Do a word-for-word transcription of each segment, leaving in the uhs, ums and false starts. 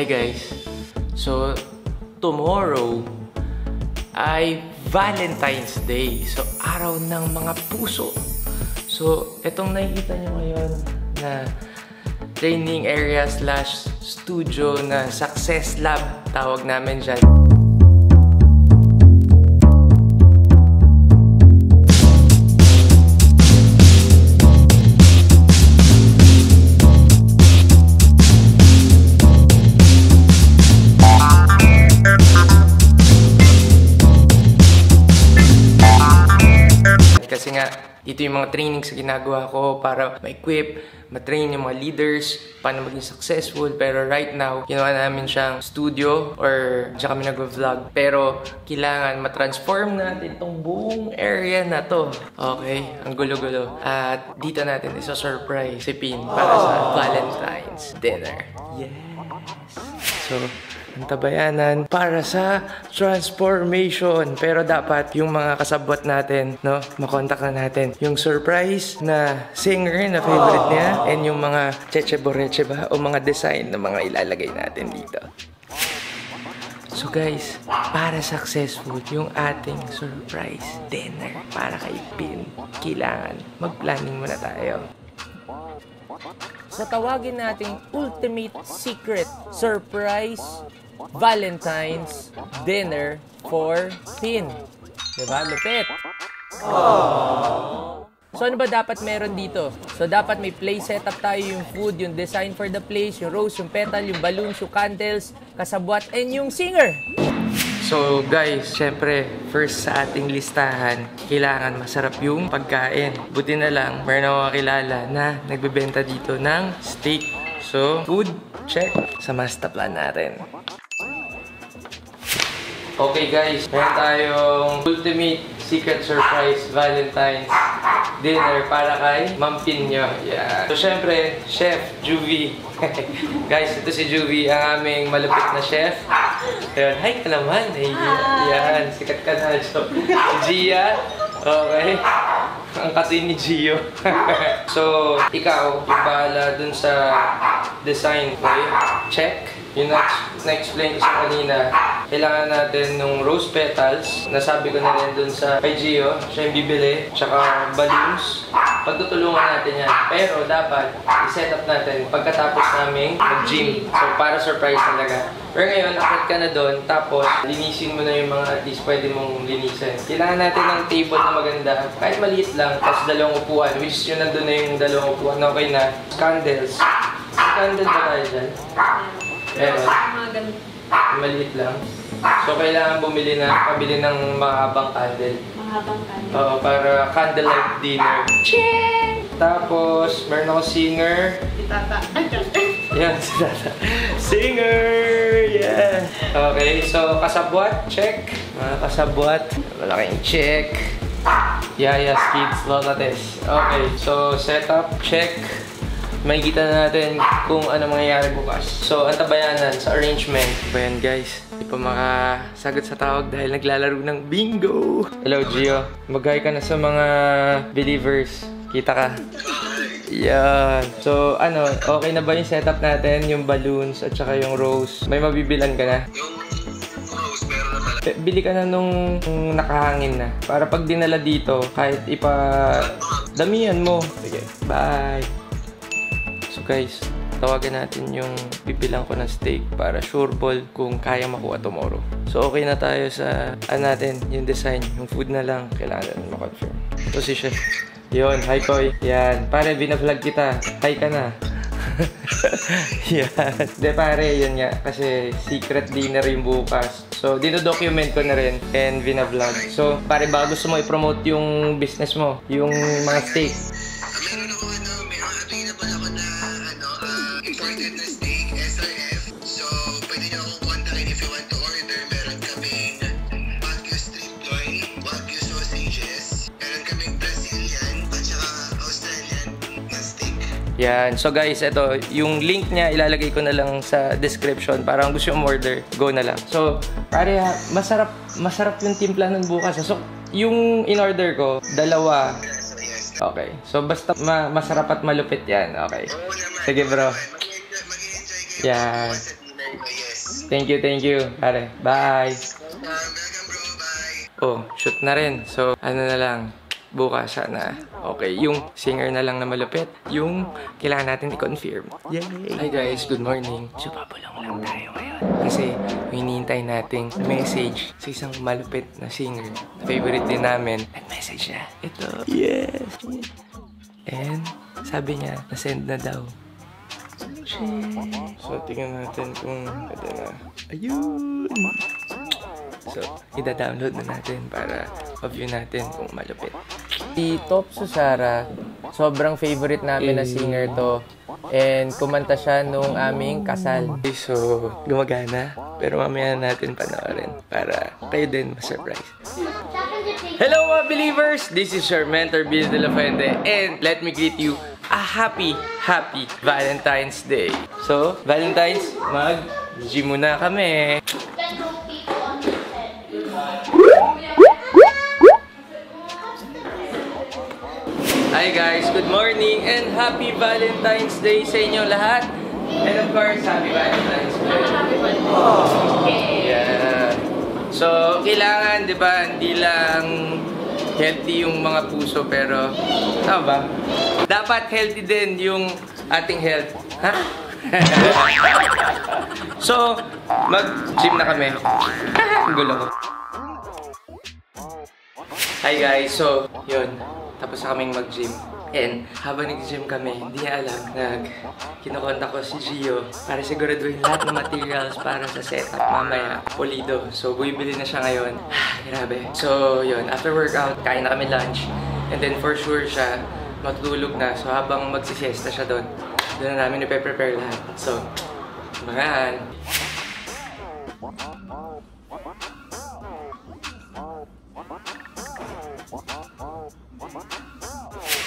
Hi guys, so tomorrow ay Valentine's Day. So araw ng mga puso. So itong nakikita nyo ngayon na training area slash studio na Success Lab, tawag namin dyan. Kasi nga, ito yung mga trainings na ginagawa ko para ma-equip, ma-train yung mga leaders, paano maging successful. Pero right now, ginawa namin siyang studio or siya kami nag-vlog. Pero kailangan ma-transform natin itong buong area na to. Okay, ang gulo-gulo. At dito natin isa-surprise si Pin para sa Valentine's dinner. Yes! So, ang tabayanan para sa transformation. Pero dapat yung mga kasabot natin, no, makontak na natin. Yung surprise na singer na favorite niya, and yung mga cheche boreche ba, o mga design na mga ilalagay natin dito. So guys, para successful yung ating surprise dinner para kay Pin, kailangan mag-planning muna tayo. Sa tawagin nating ultimate secret surprise Valentine's dinner for Pin. Diba? Lupit! Aww. So ano ba dapat meron dito? So dapat may play setup tayo, yung food, yung design for the place, yung rose, yung petal, yung balloons, yung candles, kasabwat, and yung singer! So guys, syempre, first sa ating listahan, kailangan masarap yung pagkain. Buti na lang, meron akong kakilala na nagbebenta dito ng steak. So, food, check sa master plan natin. Okay guys, meron tayong ultimate secret surprise Valentine's dinner para kay Ma'am Pin nyo. Yeah. So syempre, Chef Juvie. Guys, ito si Juvie, ang aming malupit na chef. Ayan, hi ka naman. Hey, ayan, sikat ka na. So, Gia, okay. Ang kasi ni Gio. So, ikaw, yung bahala dun sa design, okay? Check. Yung na-explain ko sa kanina, kailangan natin nung rose petals. Nasabi ko na rin dun sa kay Gio, siya yung bibili. Tsaka balloons. Pagtutulungan natin yan. Pero dapat, i-set up natin pagkatapos naming mag-gym. So, para surprise talaga. Pero ngayon, akit ka na doon, tapos linisin mo na yung mga at least pwede mong linisin. Kailangan natin ng table na maganda, kahit maliit lang, tapos dalawang upuan, which yun nandun na yung dalawang upuan, okay na. Candles. Candle ba tayo dyan? Meron. Maliit lang. So, kailangan bumili na, pabili ng mahabang candle. Mahabang candle? Oo, para candlelight dinner. Cheers! Tapos, meron ako singer. Itata. Ayan, si Tata. Singer! Yeah. Okay, so kasabwat, check. Mga kasabwat, malaking check. Yayas kids, lotates. Okay, so setup, check. Makikita na natin kung ano mangyayari bukas. So, ang tabayanan sa arrangement. Ayan guys, hindi pa makasagot sa tawag dahil naglalaro ng bingo. Hello Gio, mag-hi ka na sa mga believers. Kita ka. Yan. So, ano, okay na ba yung setup natin? Yung balloons at saka yung rose? May mabibilan ka na? Yung rose, meron na pala. Bili ka na nung, nung nakahangin na. Para pag dinala dito, kahit ipa-damihan mo. Sige, bye! So guys, tawagan natin yung bibilang ko ng steak para sure ball kung kaya makuha tomorrow. So, okay na tayo sa, ano natin, yung design. Yung food na lang, kailangan natin makonfirm. So, si Chef. Yun, hi Koy. Yan, pare, binavlog kita. Hi ka na. Yan. De pare, yun nga. Kasi secret dinner yung bukas. So, dinodocument ko na rin. And binavlog. So, pare, baka gusto mo i-promote yung business mo. Yung mga steak. Sabi na ko ano, may ating na pala ko na ano, imported na steak, S R F. So, pwede nyo akong kontakin if you want to order. Meron kaming Wagyu Street Loin, Wagyu Sausages. Meron kaming Brazilian. Yan. So guys, ito, yung link niya ilalagay ko na lang sa description para kung gusto yung order, go na lang. So, pare, masarap, masarap yung timpla ng bukas. So, yung in-order ko, dalawa. Okay. So, basta ma masarap at malupit yan. Okay. Sige bro. Yan. Yes. Thank you, thank you. Are, bye. Oh, shoot na rin. So, ano na lang, bukas na. Okay, yung singer na lang na malupit, yung kailangan natin i-confirm. Yay! Hi guys, good morning. Subabalong lang tayo ngayon. Kasi, hinihintay nating message sa isang malupit na singer. Favorite din namin. Nag-message na. Ito. Yes! And, sabi niya, na-send na daw. So, tingnan natin kung ito na. Ayun! So, ida-download na natin para ma-view natin kung malupit. Si Top Susara, sobrang favorite namin na singer to. And kumanta siya nung aming kasal. So, gumagana. Pero mamaya natin panoorin para kayo din ma-surprise. Hello mga believers! This is your Mentor Bill Dela Fuente. And let me greet you a happy, happy Valentine's Day. So, Valentine's, mag-G muna kami. Hi guys, good morning and happy Valentine's Day sa inyo lahat. And of course, happy Valentine's Day. Oh, yeah. So, kailangan, di ba, hindi lang healthy yung mga puso, pero, tama ba? Dapat healthy din yung ating health. Ha? So, mag-gym na kami. Ang gulo ko. Hi guys, so, yun. Tapos kaming mag-gym. And habang nag-gym kami, hindi niya alam, nag-kinokonta ko si Gio para siguraduhin lahat ng materials para sa setup mamaya, pulido. So, bumibili na siya ngayon. Grabe. So, yun. After workout, kain na kami lunch. And then for sure siya, matulog na. So, habang magsisiesta siya doon, doon na namin ipe-prepare lahat. So, abangan!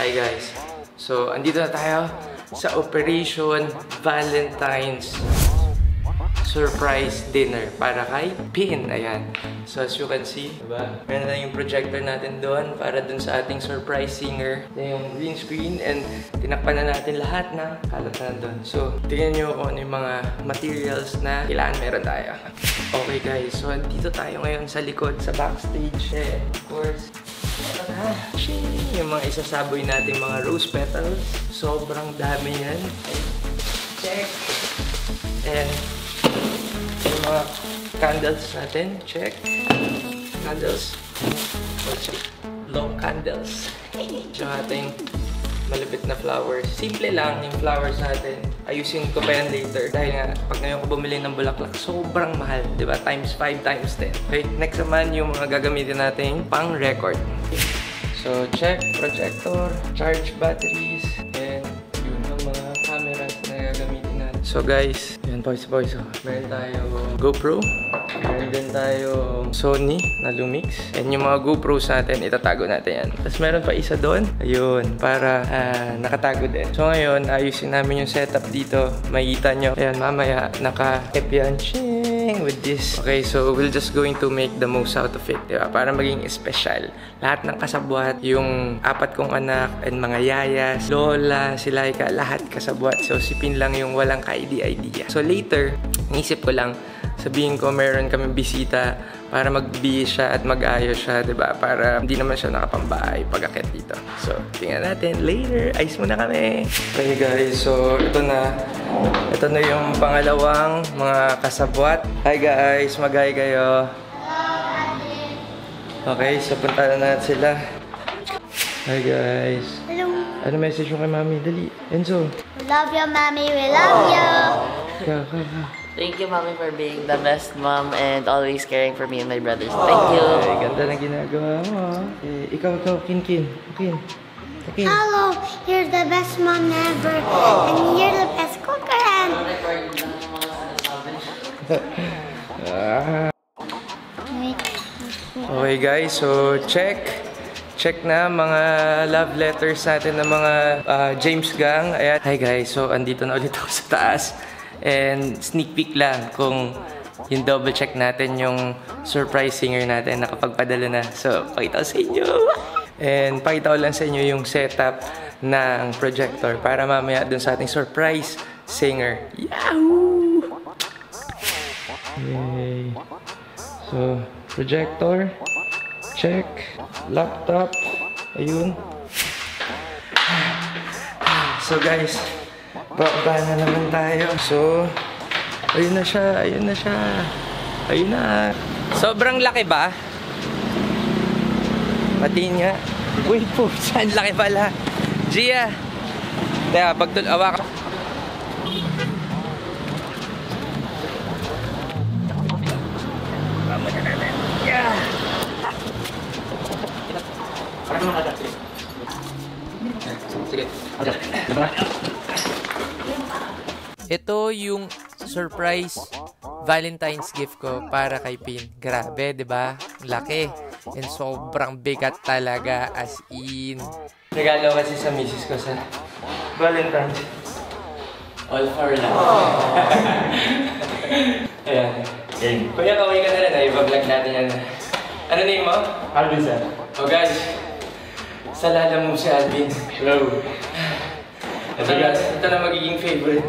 Hi guys, so andito na tayo sa Operation Valentine's Surprise Dinner para kay Pin, ayan. So as you can see, diba? Meron na yung projector natin doon para dun sa ating surprise singer. Yung green screen and tinakpan na natin lahat na kalat na doon. So tingnan nyo kung ano yung mga materials na kailangan meron tayo. Okay guys, so andito tayo ngayon sa likod, sa backstage. And of course, ah, yung mga isasaboy natin mga rose petals. Sobrang dami yan. Check. And yung mga candles natin. Check. Candles. Blow candles. So ating malapit na flowers. Simple lang yung flowers natin. Ayusin ko pa yan later. Dahil nga, pag ngayon ko bumili ng bulaklak, sobrang mahal. Diba? times five, times ten. Okay, next naman yung mga gagamitin natin pang record. So, check, projector, charge batteries, and yun ang mga cameras na gagamitin natin. So guys, yan boys boys. Oh. Meron tayo GoPro, meron din tayo Sony na Lumix, and yung mga GoPros natin, itatago natin yan. Tapos meron pa isa doon, ayun, para uh, nakatago din. So ngayon, ayusin namin yung setup dito. Makikita nyo, ayan, mamaya, naka-ep yan. With this. Okay, so we're just going to make the most out of it, diba? Para maging special. Lahat ng kasabwat, yung apat kong anak, and mga yayas, lola, si Laika, lahat kasabwat. So, si Pin lang yung walang ka-idea-idea. So, later, naisip ko lang, sabihin ko meron kami bisita para magbihis siya at mag-ayos siya, diba? Para hindi naman siya nakapambahay pag-akit dito. So, tingnan natin. Later, ayos muna kami. Okay, guys. So, ito na. Ito na yung pangalawang mga kasabwat. Hi guys, mag-hi kayo. Okay, so punta na natin sila. Hi guys. Hello. Ano message mo kay mami? Dali. Enzo. We love you, mami. We love you. Ka, ka, ka. Thank you, mami, for being the best mom and always caring for me and my brothers. Thank you. Okay, ganda na ginagawa mo. Eh, ikaw, ikaw, Kin, Kin. Kin. Okay. Hello, you're the best mom ever. And you're the best cooker. Okay guys, so check check na mga love letters natin ng mga uh, James Gang. Ayan. Hi guys, so andito na ulit ako sa taas and sneak peek lang kung yung double check natin yung surprise singer natin nakapagpadala na. So pakita ko sa inyo and pakita ko lang sa inyo yung setup ng projector para mamaya dun sa ating surprise singer. Yahoo! Okay. So, projector. Check. Laptop. Ayun. So guys, baba na naman tayo. So, ayun na siya. Ayun na siya. Ayun na. Sobrang laki ba? Pati nga. Uy po, saan laki pala. Gia. Teka, pagtulawa ka. Ito yung surprise Valentine's gift ko para kay Pin. Grabe, di ba? Laki. And sobrang bigat talaga, as in. Regalo kasi sa misis ko sa Valentine's. All for love. Oh. Ayan. Kuya, kaway ka na rin. Iba-vlog natin yan. Ano name mo? Alvin, sir. Oh gosh. Salala mo si Alvin. Hello. Ito, guys, ito na magiging favorite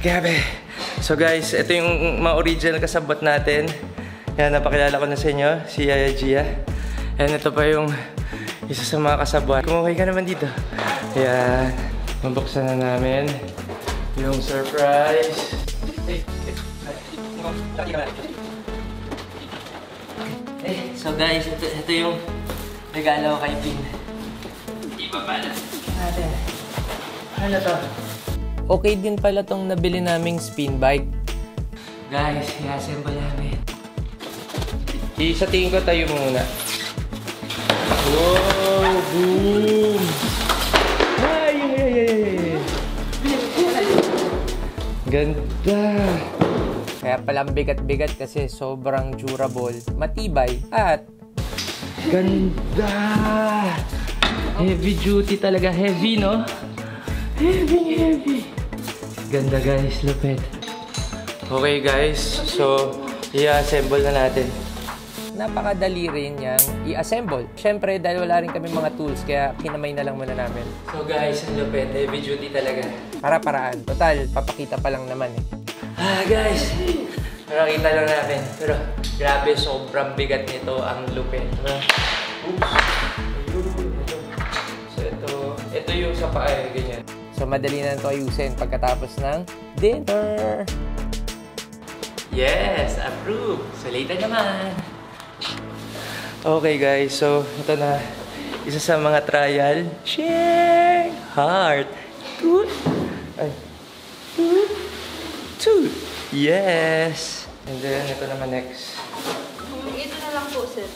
Grabe. So guys, ito yung mga original kasabot natin. Yan, napakilala ko na sa inyo, si Yaya Gia. Yan, ito pa yung isa sa mga kasabot. Kumuhay ka naman dito. Yan, mabuksan na namin yung surprise. Eh, so guys, ito, ito yung regalo kay Pin. Ipapalas natin. Ano to? Okay din pala tong nabili naming spin bike. Guys, i-assemble namin. Isa tingin ko tayo muna. Wow! Boom! Ay! Ay! Ay! Ganda! Kaya palang bigat-bigat kasi sobrang durable, matibay, at ganda! Heavy duty talaga. Heavy, no? Heavy, heavy. Ganda guys, lupit. Okay guys, so i-assemble na natin. Napakadali rin niyang i-assemble. Siyempre, dahil wala rin kami mga tools, kaya kinamay na lang muna namin. So guys, ang lupit, heavy duty talaga. Para-paraan, total, papakita pa lang naman eh. Ah guys, nakakita lang namin. Pero grabe, sobrang bigat nito, ang lupit. Oops. So ito, ito yung sa paa, ganyan. So, madali na ito ayusin pagkatapos ng dinner. Yes! Approved! So, later naman! Okay, guys. So, ito na. Isa sa mga trial. Check! Heart! Toot! Ay! Toot! Toot! Yes! And then, ito naman next. Ito na lang po, sir.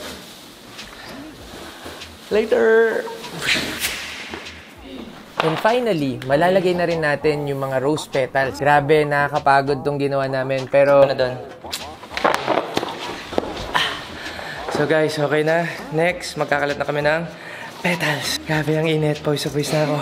Later! And finally, malalagay na rin natin yung mga rose petals. Grabe, nakakapagod tong ginawa namin. Pero, ano doon? So guys, okay na. Next, magkakalat na kami ng petals. Grabe, ang init. Pawis-pawis na ako.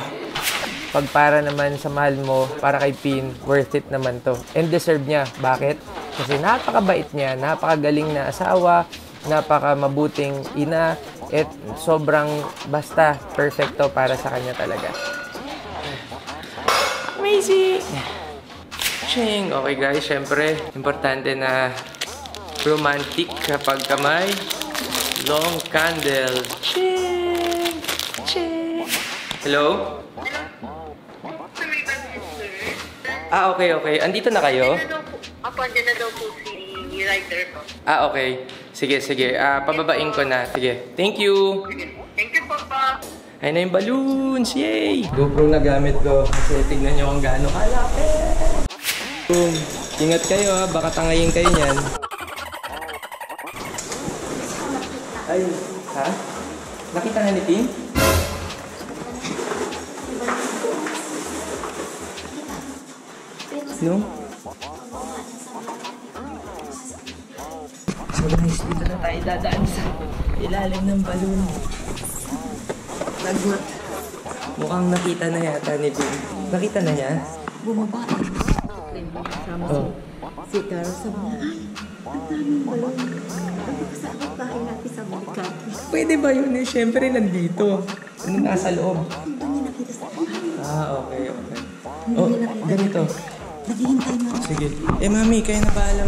Pag para naman sa mahal mo, para kay Pin, worth it naman to. And deserve niya. Bakit? Kasi napakabait niya, napakagaling na asawa, napakamabuting ina, at sobrang basta perfecto para sa kanya talaga. Amazing! Ching! Okay guys, syempre, importante na romantic kapag kamay. Long candle. Ching! Ching! Hello? Ah, okay, okay. Andito na kayo? Ako, andyan na daw po si writer ko. Ah, okay. Sige, sige. Ah, pababain ko na. Sige. Thank you! Thank you, Papa! Ayun na yung balloons! Yay! GoPro na gamit ko. Kasi tignan nyo kung gaano kalapit. Boom! Ingat kayo ha. Baka tangayin kayo niyan. Ay, ha? Nakita na ni Pin? No? guys, dito na tayo dadaan sa ilalim ng balon. Lagot. Mukhang nakita na yata ni Pin. Nakita na niya? Bumaba. Kasama oh. Si Taro sa bahay. Ang daming balon. Pagkakasakot bahay natin sa bulikat. Pwede ba yun eh? Siyempre nandito. Ano nasa loob? Hindi niya nakita sa bahay. Ah, okay, okay. Oh, ganito. Naghihintay mo. Sige. Eh, mami, kayo na bahala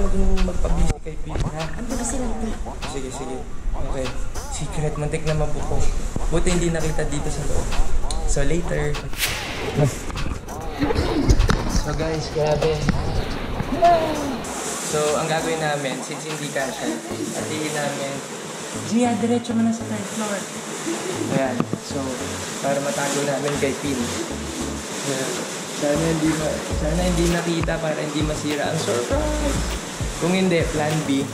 magpabisi kay Pin, ha? Ando kasi lang ba? Sige, sige. Okay. Secret, mantik na mabuko. Buti hindi nakita dito sa loob. So, later. So, guys, grabe. So, ang gagawin namin, since hindi ka siya, atiin namin, Gia, diretso mo na sa third floor. Ayan. So, para matago namin kay Pin. Yeah. Sana hindi, sana hindi nakita para hindi masira ang surprise. Kung hindi, plan B.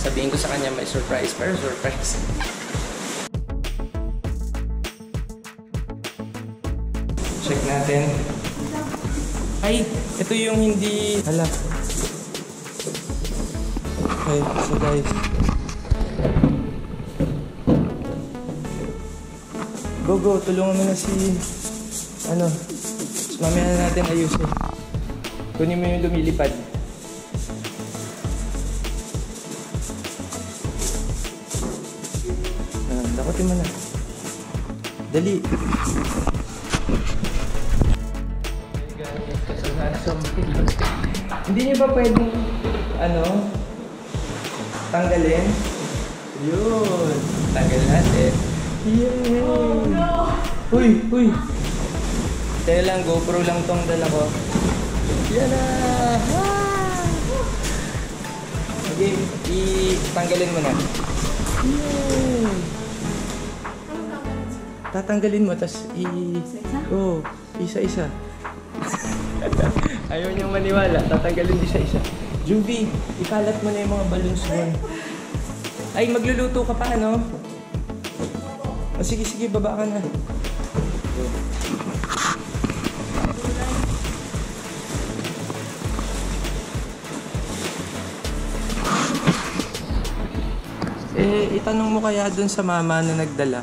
Sabihin ko sa kanya may surprise pero surprise. Check natin. Ay, ito yung hindi... Hala. Okay, so guys. Go, go. Tulungan mo na si... Ano... Mamaya na natin ayusin. Kunin mo yung lumilipad. Ah, dakotin mo na. Dali. Hindi niyo ba pwedeng ano, tanggalin? Yun. Tanggal natin. Yay! Oh, no! Uy! Uy! Tayo lang, GoPro lang tong dala ko. Yan na! Okay, itanggalin mo na. Yay! Tatanggalin mo, tas i... Oo, oh, isa-isa. Ayaw niyang maniwala, tatanggalin isa-isa. Juvie, ikalat mo na yung mga balloons mo. Ay, magluluto ka pa, ano? Oh, sige, sige, baba ka na. Eh, itanong mo kaya dun sa mama na nagdala.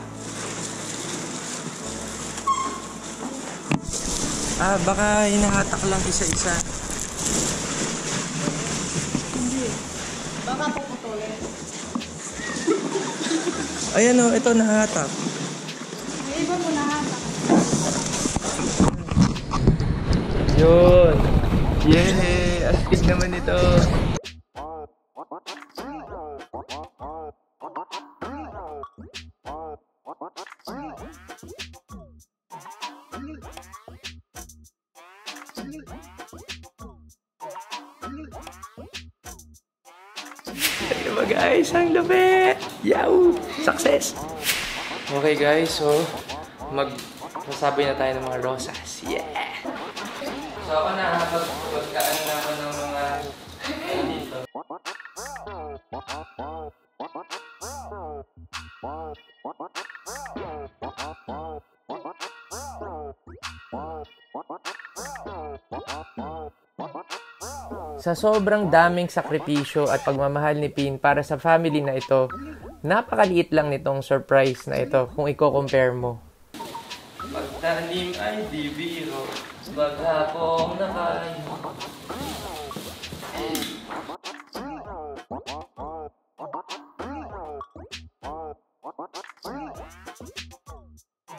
Ah, baka hinahatak lang isa-isa. Hindi. Baka puputulin. Ayan o, ito nahatak. May iba mo nahatak. Yun. Yay! Astig naman ito. Diba guys, ang lupit! Yow! Success! Okay guys, so magsasabi na tayo ng mga rosas. Yeah! So ako na, magkaan naman ng mga dito. Sa sobrang daming sakripisyo at pagmamahal ni Pin para sa family na ito, napakaliit lang nitong surprise na ito kung i-compare mo. Pagtanim ay di biro, baghapong nakain.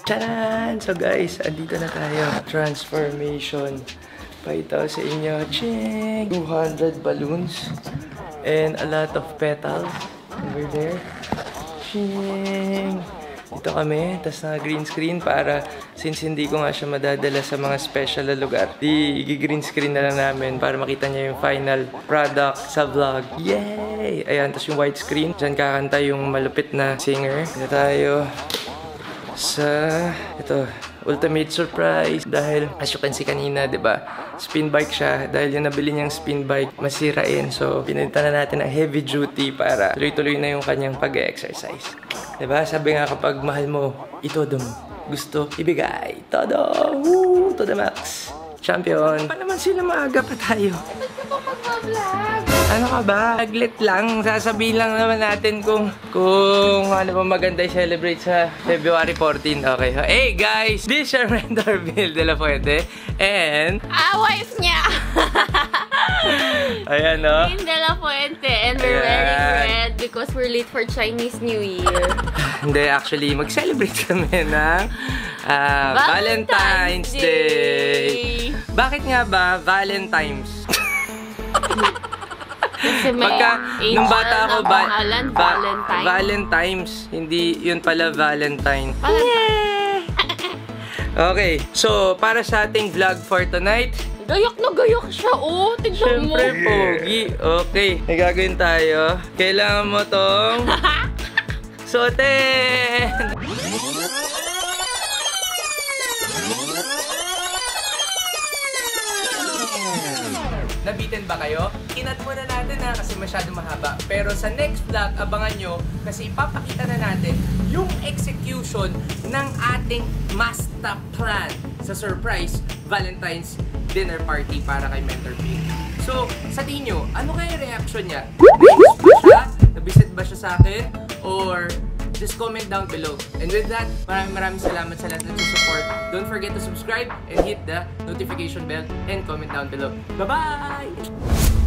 Tcharan! So guys, andito na tayo. Transformation. Pakita ko sa inyo, check! two hundred balloons and a lot of petals over there. Check! Dito kami, tas na green screen para since hindi ko nga siya madadala sa mga special na lugar, di i-green screen na lang namin para makita niya yung final product sa vlog. Yay! Ayan, tas yung white screen. Diyan kakanta yung malupit na singer. Dito tayo sa... ito. Ultimate surprise dahil as you can see kanina, diba? Spin bike siya dahil yung nabili niyang spin bike masirain. So, pinalitan na natin ang heavy duty para tuloy-tuloy na yung kanyang pag-exercise. Diba? Sabi nga kapag mahal mo, itodo mo. Gusto, ibigay. Todo! Woo! To the max! Champion! Pa naman sila maaga pa tayo. Ba't ka pa mag-vlog? Ano ka ba? Taglit lang. Sasabihin lang naman natin kung kung ano ba maganda i-celebrate sa February fourteen. Okay. So, hey guys! This is your Mentor Bill Dela Fuente and... ah, wife niya! Ayan, no? Bill Dela Fuente and we're wearing red because we're late for Chinese New Year. Hindi, actually, mag-celebrate kami na uh, Valentine's Day. Day! Bakit nga ba Valentine's? Pagka, nung bata ako, ba, ba, Valentine. Valentine's. Hindi, yun pala Valentine. Valentine. Okay, so, para sa ating vlog for tonight. Gayak na gayak siya, oh. Tignan mo. Siyempre, pogi. Okay, nagagawin tayo. Kailangan mo tong suotin. Nabitin ba kayo? Inat muna natin na kasi masyado mahaba. Pero sa next vlog, abangan nyo kasi ipapakita na natin yung execution ng ating master plan sa surprise Valentine's dinner party para kay Mentor Pig. So, sa tingin nyo, ano kaya yung reaction niya? Nabisit ba siya? Nabisit ba siya sa akin? Or just comment down below. And with that, maraming maraming salamat sa lahat ng support. Don't forget to subscribe and hit the notification bell and comment down below. Bye-bye!